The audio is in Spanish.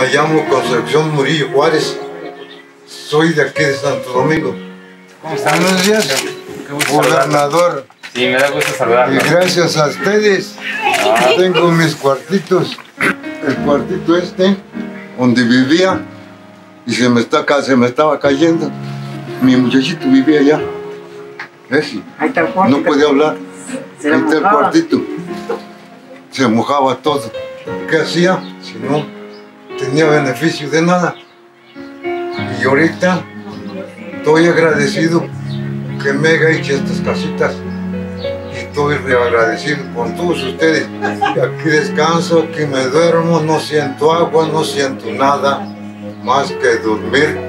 me llamo Concepción Murillo Juárez, soy de aquí de Santo Domingo. ¿Cómo están? Buenos días, gobernador. Sí, me da gusto saludarlo. Y gracias a ustedes, tengo mis cuartitos, el cuartito este, donde vivía, y se me estaba cayendo. Mi muchachito vivía allá, ¿ves? No podía hablar, ahí está el cuartito, se mojaba todo. ¿Qué hacía? Si no tenía beneficio de nada. Y ahorita estoy agradecido que me haya hecho estas casitas. Y estoy agradecido con todos ustedes. Aquí descanso, aquí me duermo, no siento agua, no siento nada más que dormir.